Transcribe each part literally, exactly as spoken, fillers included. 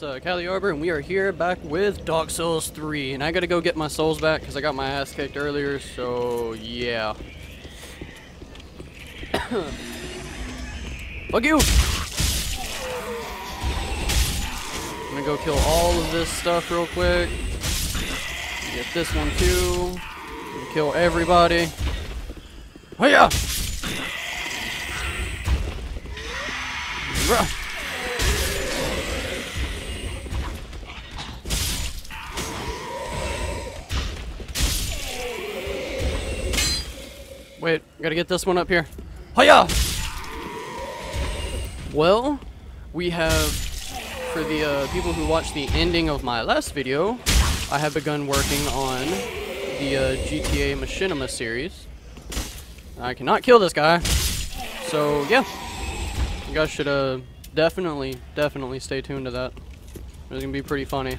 it's uh, Caliarbor, and we are here back with Dark Souls three, and I gotta go get my souls back because I got my ass kicked earlier, so yeah. Fuck you! I'm gonna go kill all of this stuff real quick. Get this one too. I'm gonna kill everybody. Hiya! Ruh! Wait, gotta get this one up here. Hiya! Well, we have, for the uh, people who watched the ending of my last video, I have begun working on the uh, G T A Machinima series. I cannot kill this guy, so yeah, you guys should uh, definitely, definitely stay tuned to that. It's gonna be pretty funny.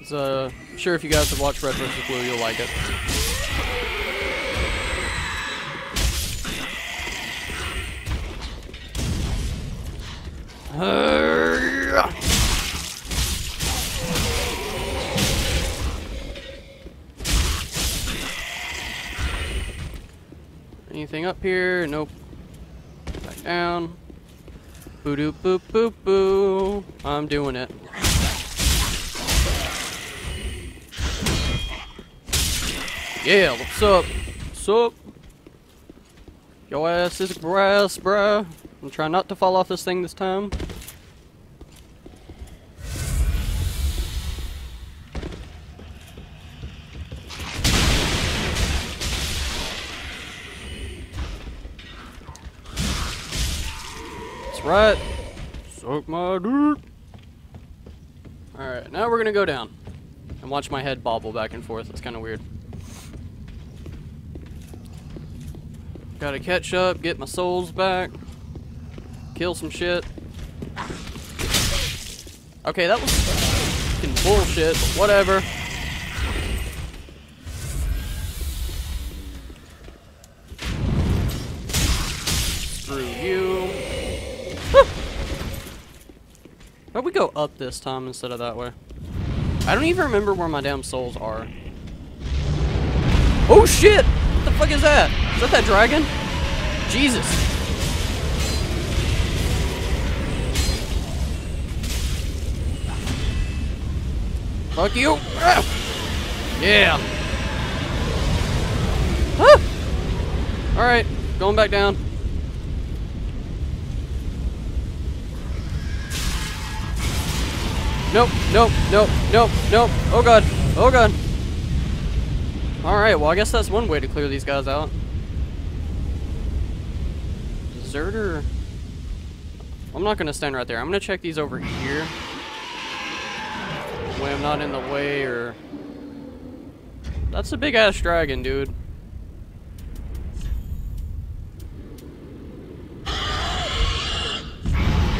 It's, uh, I'm sure if you guys have watched Red versus. Blue, you'll like it. Anything up here? Nope. Back down. Boo doo boo boo boo. I'm doing it. Yeah, what's up? What's up? Yo ass is grass, bruh. I'm trying not to fall off this thing this time. That's right. Suck my dick. Alright, now we're gonna go down and watch my head bobble back and forth. That's kind of weird. Gotta catch up, get my souls back. Kill some shit. Okay, that was fucking bullshit, but whatever. Screw you. Huh. Why'd we go up this time instead of that way? I don't even remember where my damn souls are. Oh shit! What the fuck is that? Is that that dragon? Jesus. Fuck you! Yeah! Huh. Alright, going back down. Nope, nope, nope, nope, nope. Oh god, oh god. Alright, well, I guess that's one way to clear these guys out. Deserter? I'm not gonna stand right there. I'm gonna check these over here. I'm not in the way, or that's a big ass dragon, dude.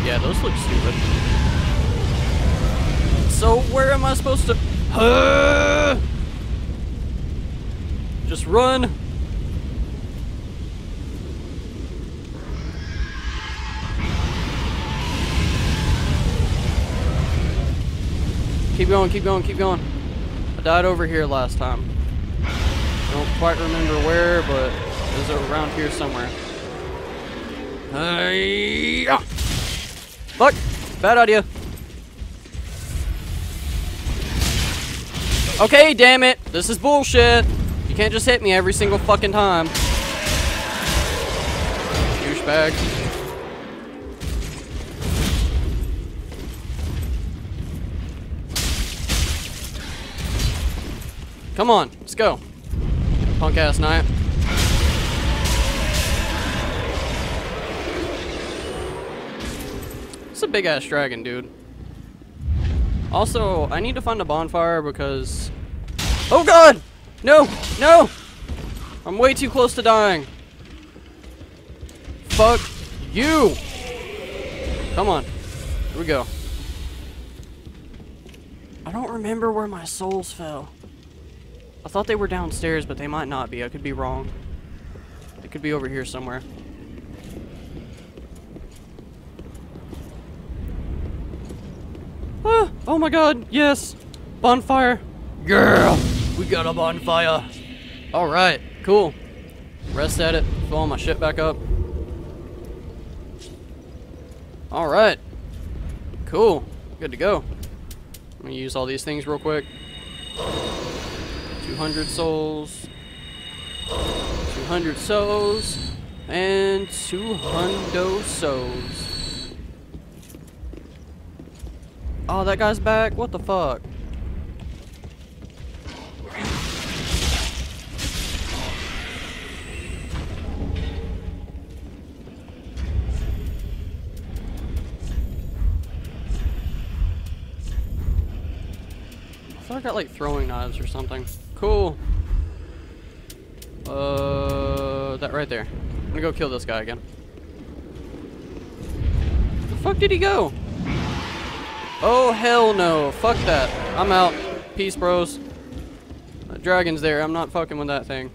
Yeah, those look stupid. So where am I supposed to? Huh? Just run. Keep going, keep going, keep going. I died over here last time. I don't quite remember where, but it was around here somewhere. Hi-ya! Fuck! Bad idea. Okay, damn it. This is bullshit. You can't just hit me every single fucking time. Douchebag. Come on, let's go. Punk ass knight. It's a big ass dragon, dude. Also, I need to find a bonfire because. Oh god! No! No! I'm way too close to dying. Fuck you! Come on. Here we go. I don't remember where my souls fell. I thought they were downstairs, but they might not be. I could be wrong. They could be over here somewhere. Oh my god, yes! Bonfire! Girl! We got a bonfire! Alright, cool. Rest at it, fill all my shit back up. Alright. Cool. Good to go. Let me use all these things real quick. two hundred souls. two hundred souls. And two hundred souls. Oh, that guy's back? What the fuck? I got like throwing knives or something. Cool. Uh, that right there. I'm gonna go kill this guy again. Where the fuck did he go? Oh hell no! Fuck that! I'm out. Peace, bros. That dragon's there. I'm not fucking with that thing.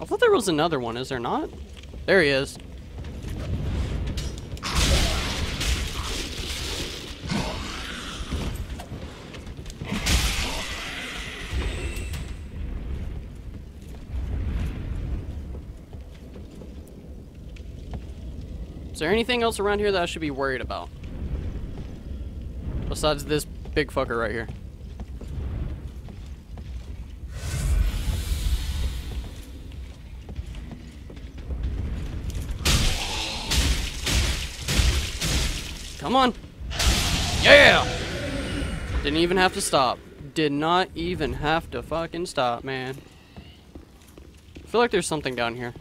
I thought there was another one, is there not? There he is. Is there anything else around here that I should be worried about? Besides this big fucker right here. Come on. Yeah! Didn't even have to stop. Did not even have to fucking stop, man. I feel like there's something down here.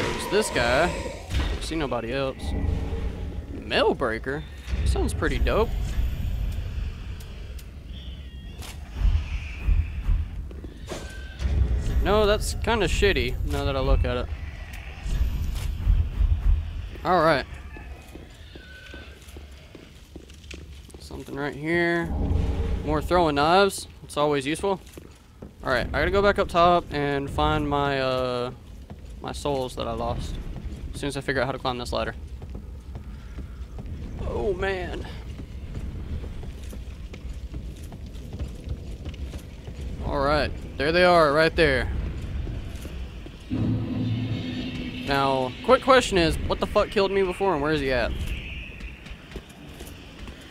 There's this guy. I see nobody else. Metal breaker? Sounds pretty dope. No, that's kind of shitty now that I look at it. All right. Something right here. More throwing knives. It's always useful. All right, I gotta go back up top and find my uh, my souls that I lost. As soon as I figure out how to climb this ladder. Oh man. All right, there they are, right there. Now, quick question is, what the fuck killed me before and where is he at?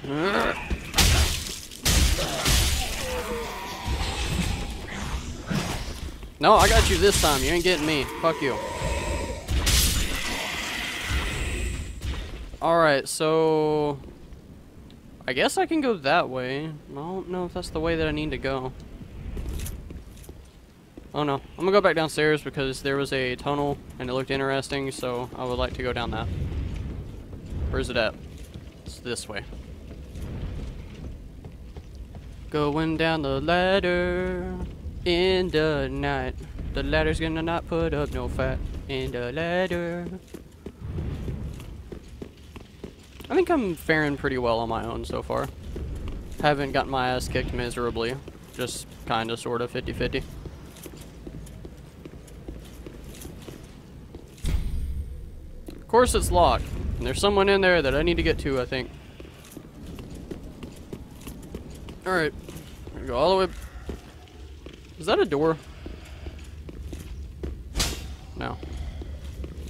Ugh. No, I got you this time. You ain't getting me. Fuck you. Alright, so... I guess I can go that way. I don't know if that's the way that I need to go. Oh no, I'm gonna go back downstairs because there was a tunnel and it looked interesting, so I would like to go down that. Where's it at? It's this way. Going down the ladder in the night. The ladder's gonna not put up no fat in the ladder. I think I'm faring pretty well on my own so far. Haven't gotten my ass kicked miserably. Just kinda, sorta, fifty fifty. Of course it's locked, and there's someone in there that I need to get to, I think. Alright, I'm gonna go all the way... Is that a door? No.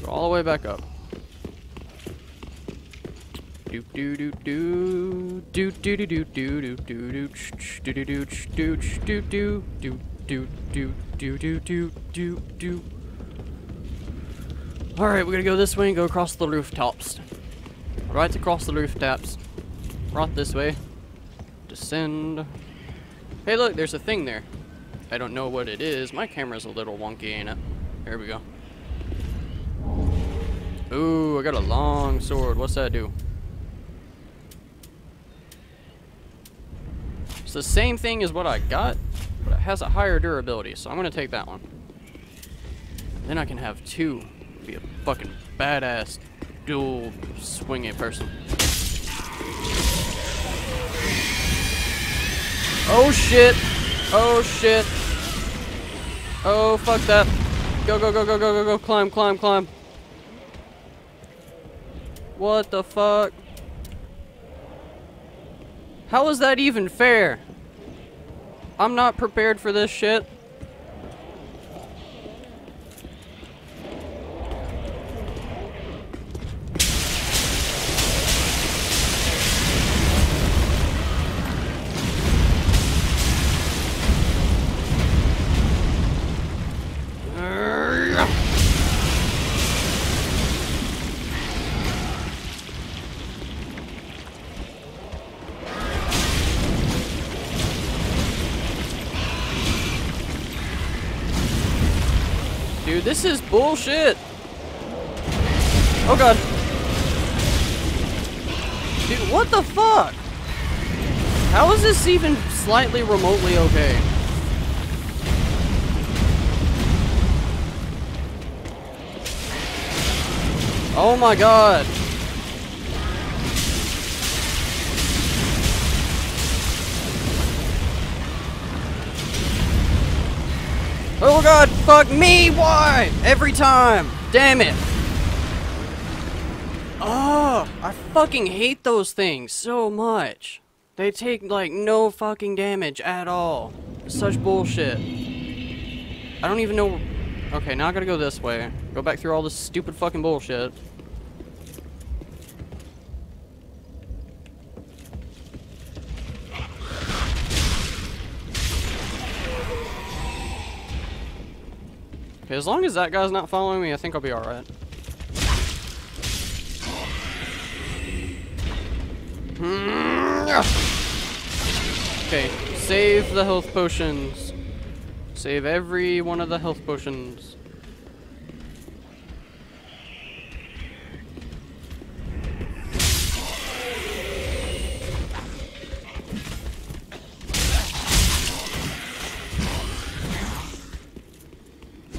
Go all the way back up. Do do do do do do do do do do do do do do do do do do do do do. Alright, we're gonna go this way and go across the rooftops. Right across the rooftops. Right this way. Descend. Hey look, there's a thing there. I don't know what it is. My camera's a little wonky, ain't it? Here we go. Ooh, I got a long sword. What's that do? It's the same thing as what I got, but it has a higher durability, so I'm gonna take that one. Then I can have two. Be a fucking badass dual swinging person. Oh shit! Oh shit! Oh fuck that! Go go go go go go go! Climb climb climb! What the fuck? How is that even fair? I'm not prepared for this shit. This is bullshit. Oh god. Dude, what the fuck? How is this even slightly remotely okay? Oh my god. Oh god, fuck me, why? Every time, damn it. Oh, I fucking hate those things so much. They take like no fucking damage at all. Such bullshit. I don't even know. Okay, now I gotta go this way. Go back through all this stupid fucking bullshit. Okay, as long as that guy's not following me, I think I'll be alright. Okay, save the health potions. Save every one of the health potions.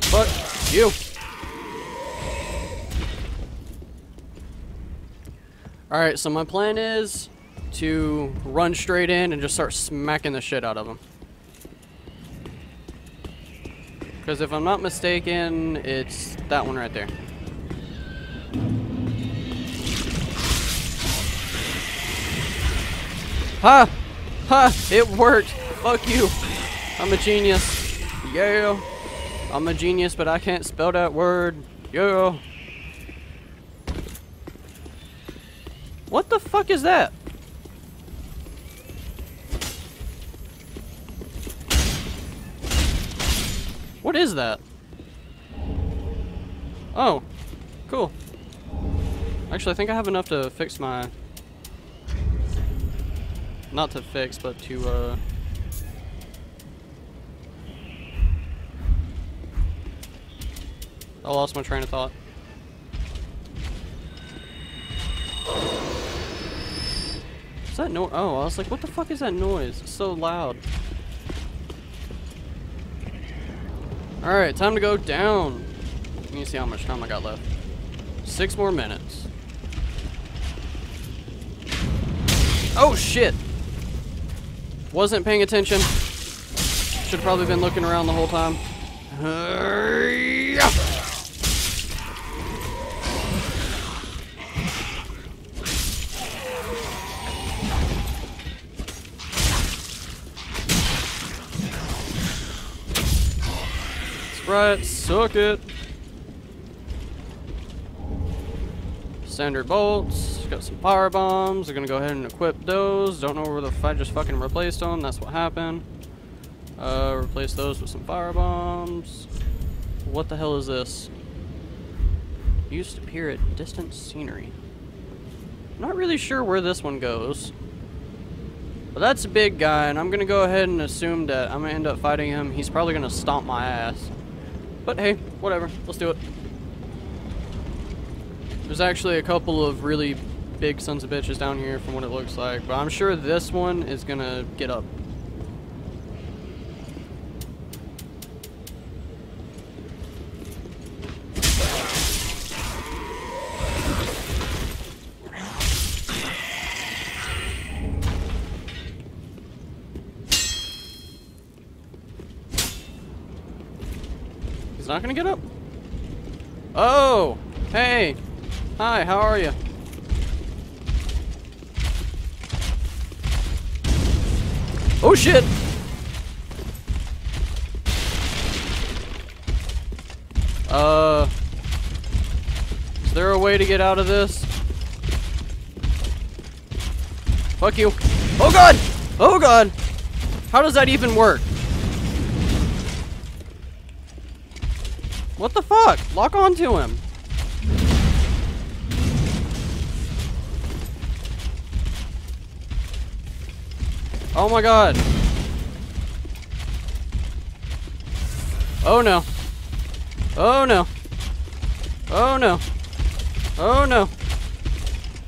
Fuck you. Alright, so my plan is to run straight in and just start smacking the shit out of them. Because if I'm not mistaken, it's that one right there. Ha! Ha! It worked! Fuck you! I'm a genius. Yeah! I'm a genius, but I can't spell that word. Yo. What the fuck is that? What is that? Oh, cool. Actually, I think I have enough to fix my... Not to fix, but to, uh... I lost my train of thought. Is that no- oh, I was like, what the fuck is that noise? It's so loud. Alright, time to go down. Let me see how much time I got left. Six more minutes. Oh shit! Wasn't paying attention. Should've probably been looking around the whole time. Hurry up! Right, suck it. Standard bolts, got some power bombs. We're gonna go ahead and equip those. Don't know where the I just fucking replaced them. That's what happened. Uh, replace those with some fire bombs. What the hell is this? Used to peer at distant scenery. Not really sure where this one goes. But that's a big guy, and I'm gonna go ahead and assume that I'm gonna end up fighting him. He's probably gonna stomp my ass. But hey, whatever, let's do it. There's actually a couple of really big sons of bitches down here from what it looks like, but I'm sure this one is gonna get up. It's not gonna get up? Oh! Hey! Hi, how are you? Oh shit! Uh... Is there a way to get out of this? Fuck you. Oh god! Oh god! How does that even work? What the fuck? Lock onto him. Oh my god. Oh no. Oh no. Oh no. Oh no.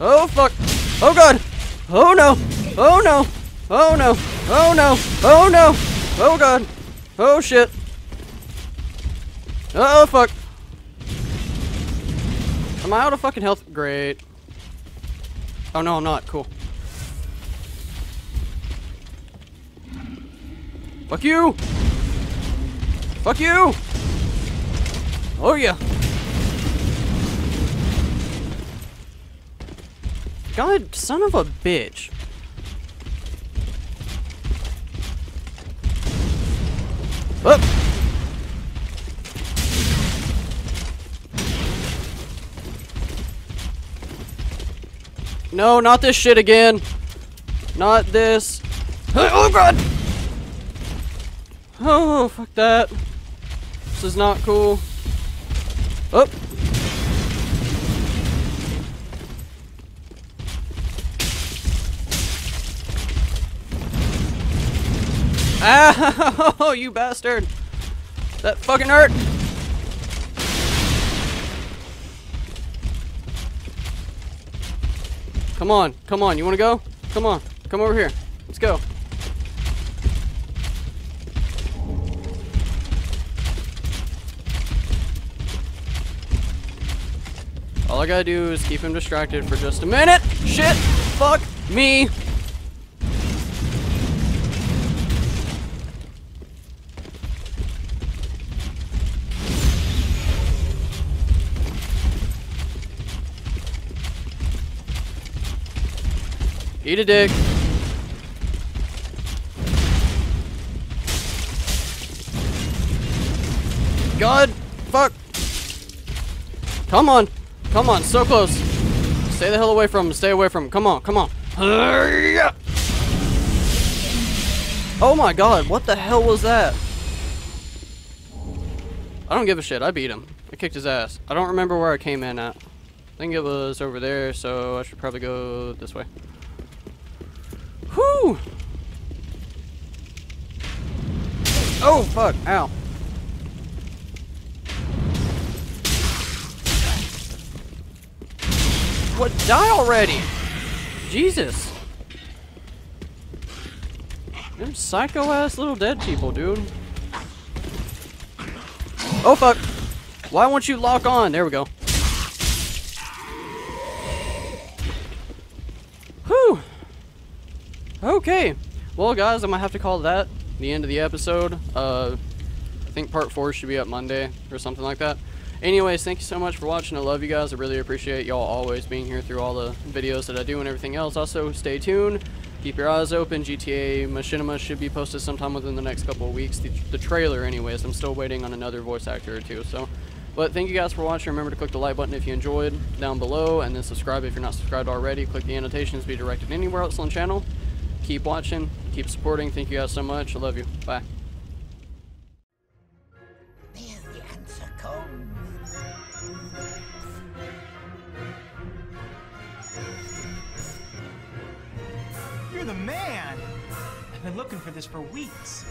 Oh fuck. Oh god. Oh no. Oh no. Oh no. Oh no. Oh no. Oh god. Oh shit. Oh fuck! Am I out of fucking health? Great. Oh no, I'm not. Cool. Fuck you! Fuck you! Oh yeah! God, son of a bitch! Up! Oh. No, not this shit again. Not this. Oh god! Oh, fuck that. This is not cool. Oh! Ah, you bastard! That fucking hurt! Come on, come on, you wanna go? Come on, come over here. Let's go. All I gotta do is keep him distracted for just a minute. Shit, fuck me. Eat a dick. God, fuck. Come on, come on, so close. Stay the hell away from him, stay away from him. Come on, come on. Oh my god, what the hell was that? I don't give a shit, I beat him. I kicked his ass. I don't remember where I came in at. I think it was over there, so I should probably go this way. Whew! Oh fuck! Ow! What? Die already! Jesus! Them psycho-ass little dead people, dude. Oh fuck! Why won't you lock on? There we go. Okay, well guys, I'm gonna have to call that the end of the episode. uh, I think part four should be up Monday or something like that. Anyways, thank you so much for watching. I love you guys. I really appreciate y'all always being here through all the videos that I do and everything else. Also, stay tuned, keep your eyes open. G T A Machinima should be posted sometime within the next couple of weeks, the, the trailer anyways. I'm still waiting on another voice actor or two, so but thank you guys for watching. Remember to click the like button if you enjoyed down below, and then subscribe if you're not subscribed already. Click the annotations to be directed anywhere else on the channel. Keep watching, keep supporting. Thank you guys so much. I love you. Bye. There the answer comes. You're the man. I've been looking for this for weeks.